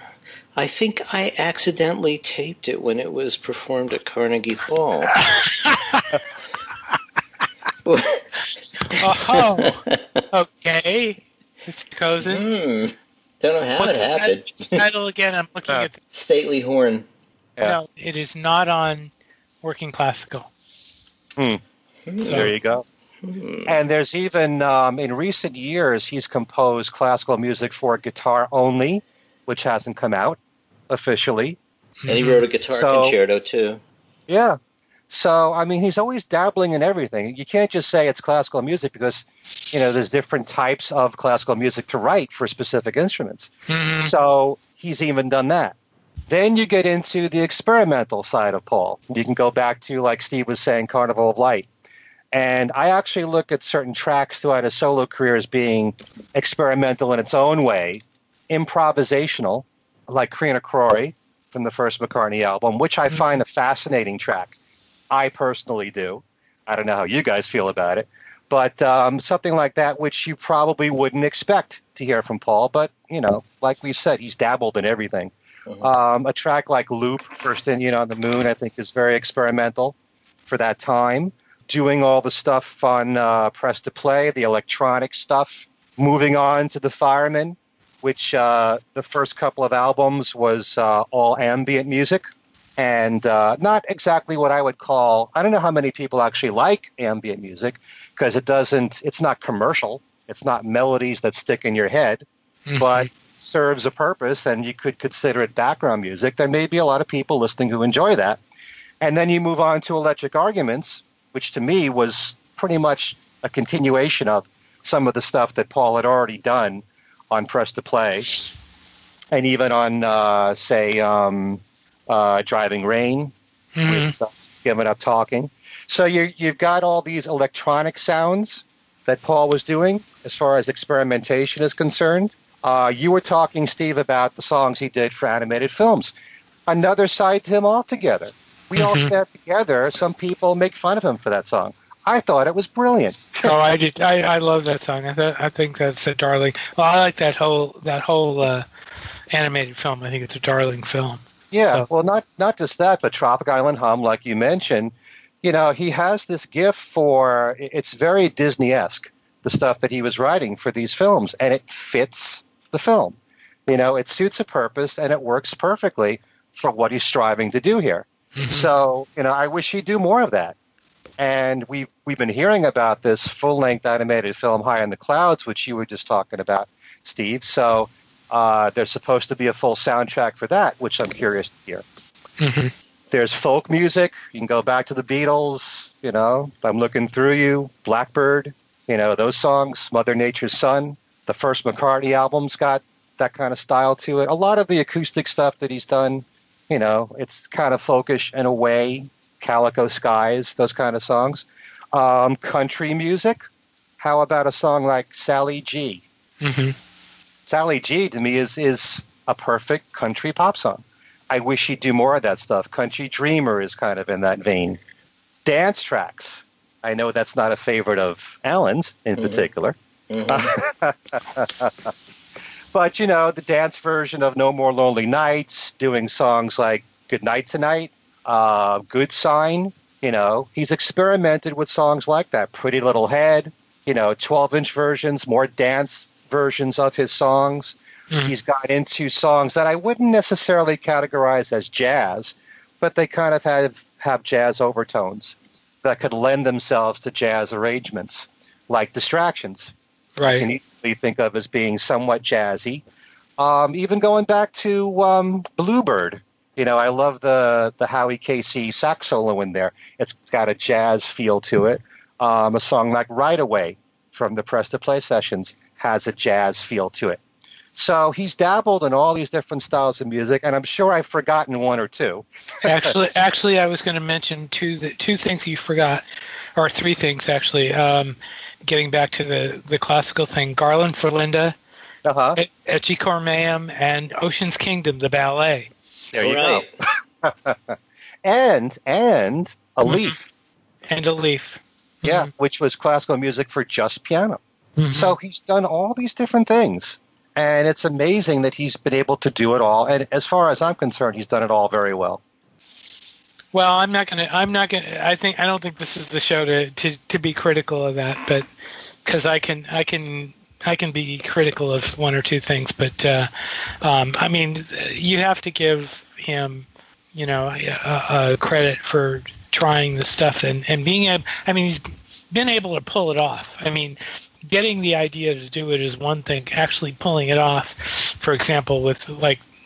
I think I accidentally taped it when it was performed at Carnegie Hall. Oh, okay. Mr. Kozinn. Don't know how it happened. What's the title again? I'm looking at the Stately Horn. Yeah. No, it is not on Working Classical. Hmm. So there you go. And there's even, in recent years, he's composed classical music for guitar only, which hasn't come out officially. And he wrote a guitar concerto, too. Yeah. So, I mean, he's always dabbling in everything. You can't just say it's classical music because, you know, there's different types of classical music to write for specific instruments. Mm-hmm. So he's even done that. Then you get into the experimental side of Paul. You can go back to, like Steve was saying, Carnival of Light. And I actually look at certain tracks throughout his solo career as being experimental in its own way, improvisational, like Crean Crory from the first McCartney album, which I find a fascinating track. I personally do. I don't know how you guys feel about it. But something like that, which you probably wouldn't expect to hear from Paul. But, you know, like we've said, he's dabbled in everything. A track like Loop, First Indian on the Moon, I think is very experimental for that time. Doing all the stuff on Press to Play, the electronic stuff. Moving on to The Fireman, which the first couple of albums was all ambient music. And not exactly what I would call, I don't know how many people actually like ambient music, because it's not commercial. It's not melodies that stick in your head, but serves a purpose, and you could consider it background music. There may be a lot of people listening who enjoy that. And then you move on to Electric Arguments, which to me was pretty much a continuation of some of the stuff that Paul had already done on Press to Play, and even on, say, Driving Rain, with Giving Up Talking. So you've got all these electronic sounds that Paul was doing as far as experimentation is concerned. You were talking, Steve, about the songs he did for animated films. Another side to him altogether. We all stand together. Some people make fun of him for that song. I thought it was brilliant. Oh, I did. I love that song. I think that's a darling. Well, I like that whole animated film. I think it's a darling film. Yeah, so. Well, not just that, but Tropic Island Hum, like you mentioned, you know, he has this gift for, it's very Disney-esque, the stuff that he was writing for these films, and it fits the film. You know, it suits a purpose, and it works perfectly for what he's striving to do here. Mm-hmm. So, you know, I wish he'd do more of that. And we've been hearing about this full-length animated film, High in the Clouds, which you were just talking about, Steve, so... there's supposed to be a full soundtrack for that, which I'm curious to hear. Mm-hmm. There's folk music. You can go back to the Beatles, you know, I'm Looking Through You, Blackbird, you know, those songs, Mother Nature's Son. The first McCartney album's got that kind of style to it. A lot of the acoustic stuff that he's done, you know, it's kind of folkish in a way, Calico Skies, those kind of songs. Country music. How about a song like Sally G? Mm-hmm. Sally G, to me, is a perfect country pop song. I wish he'd do more of that stuff. Country Dreamer is kind of in that vein. Dance tracks. I know that's not a favorite of Alan's in particular. Mm-hmm. But, you know, the dance version of No More Lonely Nights, doing songs like Good Night Tonight, Good Sign. You know, he's experimented with songs like that. Pretty Little Head, you know, 12-inch versions, more dance versions of his songs. He's got into songs that I wouldn't necessarily categorize as jazz, but they kind of have jazz overtones that could lend themselves to jazz arrangements, like Distractions, right. can easily think of as being somewhat jazzy. Even going back to Bluebird, you know, I love the Howie Casey sax solo in there. It's got a jazz feel to it. A song like Right Away from the Press to Play sessions has a jazz feel to it. So he's dabbled in all these different styles of music, and I'm sure I've forgotten one or two. Actually, I was going to mention two things you forgot, or three things actually. Getting back to the classical thing, Garland for Linda, Ecce Cormeum, and Ocean's Kingdom, the ballet. There you go. and A Leaf. And A Leaf. Yeah, which was classical music for just piano. So he's done all these different things. And it's amazing that he's been able to do it all. And as far as I'm concerned, he's done it all very well. Well, I don't think this is the show to be critical of that, but because I can be critical of one or two things. But I mean, you have to give him, you know, credit for trying this stuff and being able. I mean, he's been able to pull it off. I mean, getting the idea to do it is one thing. Actually pulling it off, for example, with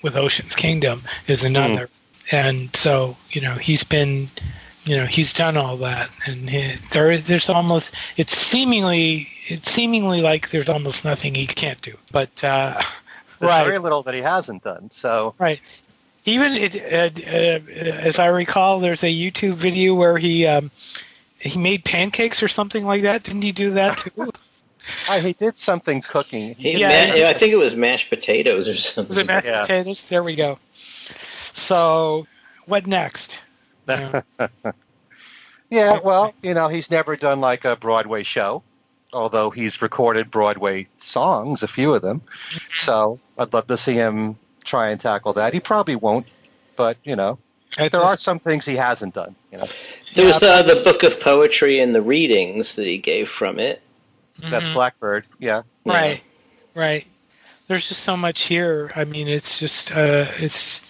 Ocean's Kingdom is another. And so, you know, he's done all that, and there's almost it's seemingly like there's almost nothing he can't do. But there's very little that he hasn't done. So right. Even as I recall, there's a YouTube video where he made pancakes or something like that. Didn't he do that too? He did something cooking. I think it was mashed potatoes or something. Was it mashed potatoes? There we go. So, what next? Well, you know, he's never done like a Broadway show, although he's recorded Broadway songs, a few of them. So, I'd love to see him try and tackle that. He probably won't, but, you know. There are some things he hasn't done. You know, there was the book of poetry and the readings that he gave from it. That's Blackbird, Right. There's just so much here. I mean, it's just it's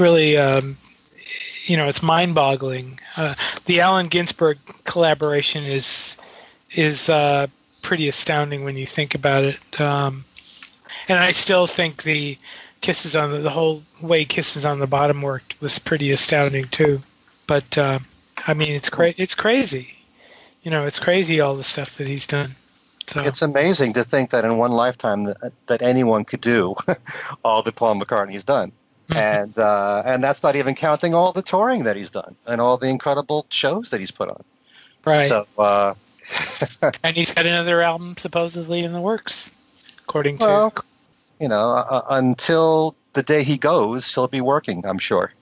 really you know, it's mind-boggling. The Allen Ginsberg collaboration is pretty astounding when you think about it. And I still think the Kisses on the whole way Kisses on the Bottom worked was pretty astounding too. But I mean, it's crazy. You know, it's crazy all the stuff that he's done. So. It's amazing to think that in one lifetime that anyone could do all that Paul McCartney's done. And that's not even counting all the touring that he's done and all the incredible shows that he's put on. Right. So and he's got another album supposedly in the works, according to. You know, until the day he goes, he'll be working, I'm sure.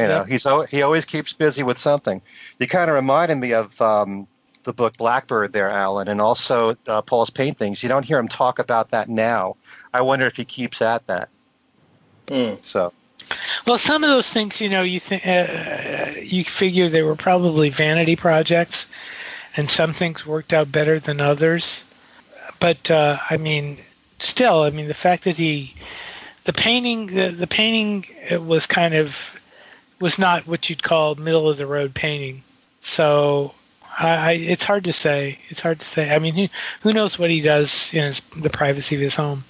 You know, he always keeps busy with something. You kind of reminded me of the book Blackbird there, Alan, and also Paul's paintings. You don't hear him talk about that now. I wonder if he keeps at that. So, well, some of those things, you know, you figure they were probably vanity projects, and some things worked out better than others. But I mean. Still, I mean, the fact that the painting was was not what you'd call middle of the road painting. So it's hard to say. It's hard to say. I mean, who knows what he does in the privacy of his home?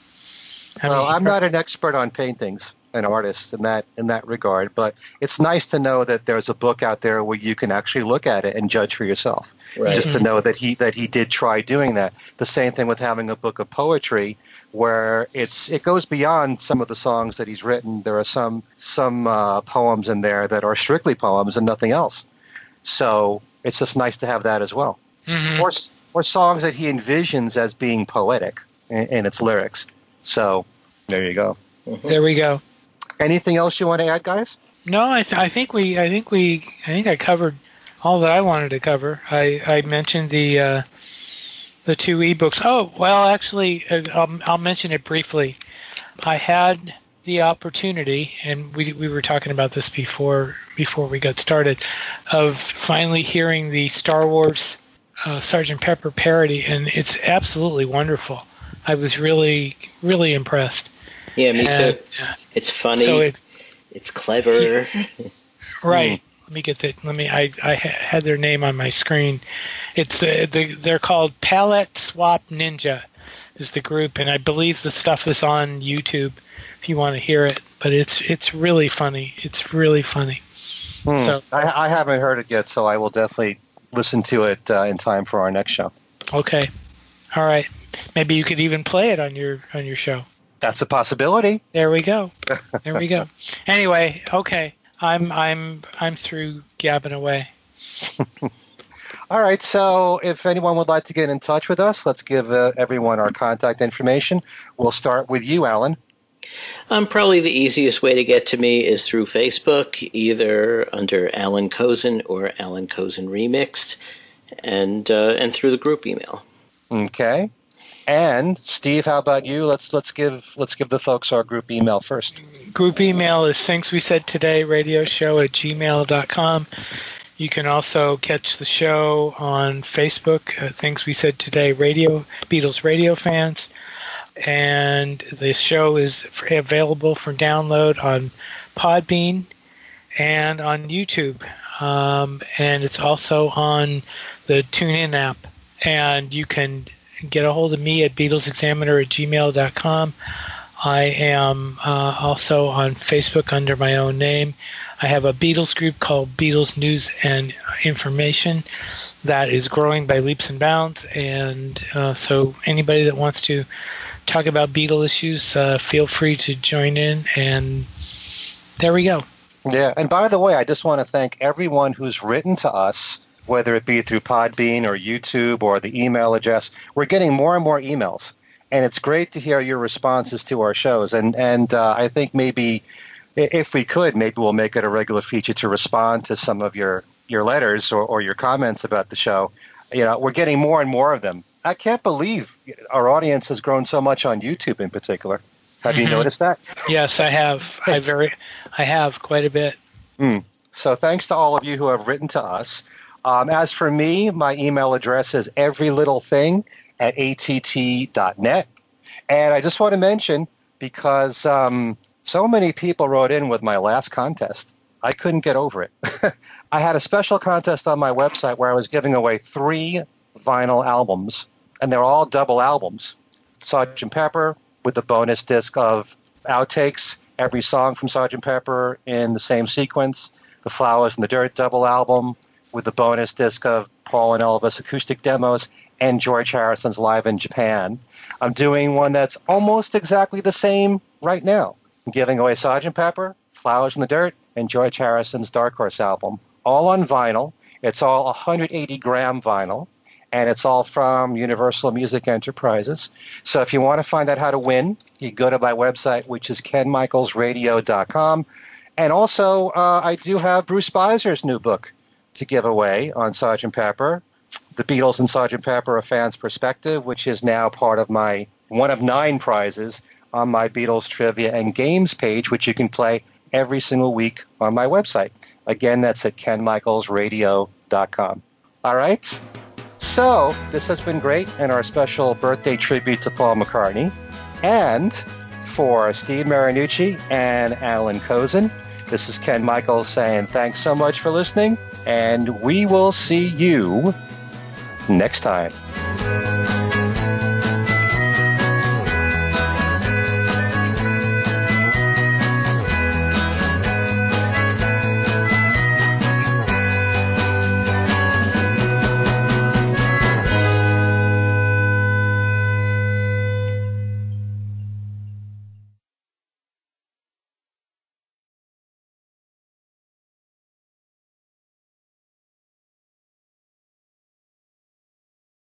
I'm not an expert on paintings and artists in that regard, but it's nice to know that there's a book out there where you can actually look at it and judge for yourself. Right. Just to know that he did try doing that. The same thing with having a book of poetry where it goes beyond some of the songs that he's written. There are some poems in there that are strictly poems and nothing else. So it's just nice to have that as well. Or songs that he envisions as being poetic in its lyrics. So there you go. There we go. Anything else you want to add, guys? No, I think I covered all that I wanted to cover. I mentioned the two ebooks. Oh, well, actually, I'll mention it briefly. I had the opportunity, and we were talking about this before we got started, of finally hearing the Star Wars Sgt. Pepper parody, and it's absolutely wonderful. I was really, really impressed. Yeah, me too. It's funny. So it's clever. Right. Let me get the. Let me. I had their name on my screen. It's they're called Palette Swap Ninja, is the group, and I believe the stuff is on YouTube if you want to hear it. But it's really funny. It's really funny. So I haven't heard it yet, so I will definitely listen to it in time for our next show. Okay, all right. Maybe you could even play it on your show. That's a possibility. There we go. There we go. Anyway, okay. I'm through gabbing away. All right. So if anyone would like to get in touch with us, let's give everyone our contact information. We'll start with you, Alan. Probably the easiest way to get to me is through Facebook, either under Alan Kozinn or Alan Kozinn Remixed, and through the group email. Okay. And Steve, how about you? Let's give the folks our group email first. Group email is things we said today radioshow@gmail.com. You can also catch the show on Facebook, Things We Said Today Radio, Beatles Radio Fans. And the show is available for download on Podbean and on YouTube. And it's also on the TuneIn app. And you can get a hold of me at BeatlesExaminer@gmail.com. I am also on Facebook under my own name. I have a Beatles group called Beatles News and Information that is growing by leaps and bounds. And so anybody that wants to talk about Beatle issues, feel free to join in. And there we go. Yeah. And by the way, I just want to thank everyone who's written to us, whether it be through Podbean or YouTube or the email address. We're getting more and more emails, and it's great to hear your responses to our shows. And I think maybe if we could, maybe we'll make it a regular feature to respond to some of your letters or your comments about the show. You know, we're getting more and more of them. I can't believe our audience has grown so much on YouTube in particular. Have you noticed that? Yes, I have. I have quite a bit. So thanks to all of you who have written to us. As for me, my email address is everylittlething@att.net. And I just want to mention, because so many people wrote in with my last contest, I couldn't get over it. I had a special contest on my website where I was giving away 3 vinyl albums, and they're all double albums. Sgt. Pepper with the bonus disc of outtakes, every song from Sgt. Pepper in the same sequence, The Flowers in the Dirt double album, with the bonus disc of Paul and Elvis acoustic demos and George Harrison's Live in Japan. I'm doing one that's almost exactly the same right now. I'm giving away Sgt. Pepper, Flowers in the Dirt, and George Harrison's Dark Horse album, all on vinyl. It's all 180-gram vinyl, and it's all from Universal Music Enterprises. So if you want to find out how to win, you go to my website, which is kenmichaelsradio.com. And also, I do have Bruce Spizier's new book to give away on Sgt. Pepper, The Beatles and Sgt. Pepper, A Fan's Perspective, which is now part of my one of 9 prizes on my Beatles Trivia and Games page, which you can play every single week on my website. Again, that's at kenmichaelsradio.com. All right. So this has been great, and our special birthday tribute to Paul McCartney. And for Steve Marinucci and Alan Kozinn, this is Ken Michaels saying thanks so much for listening, and we will see you next time.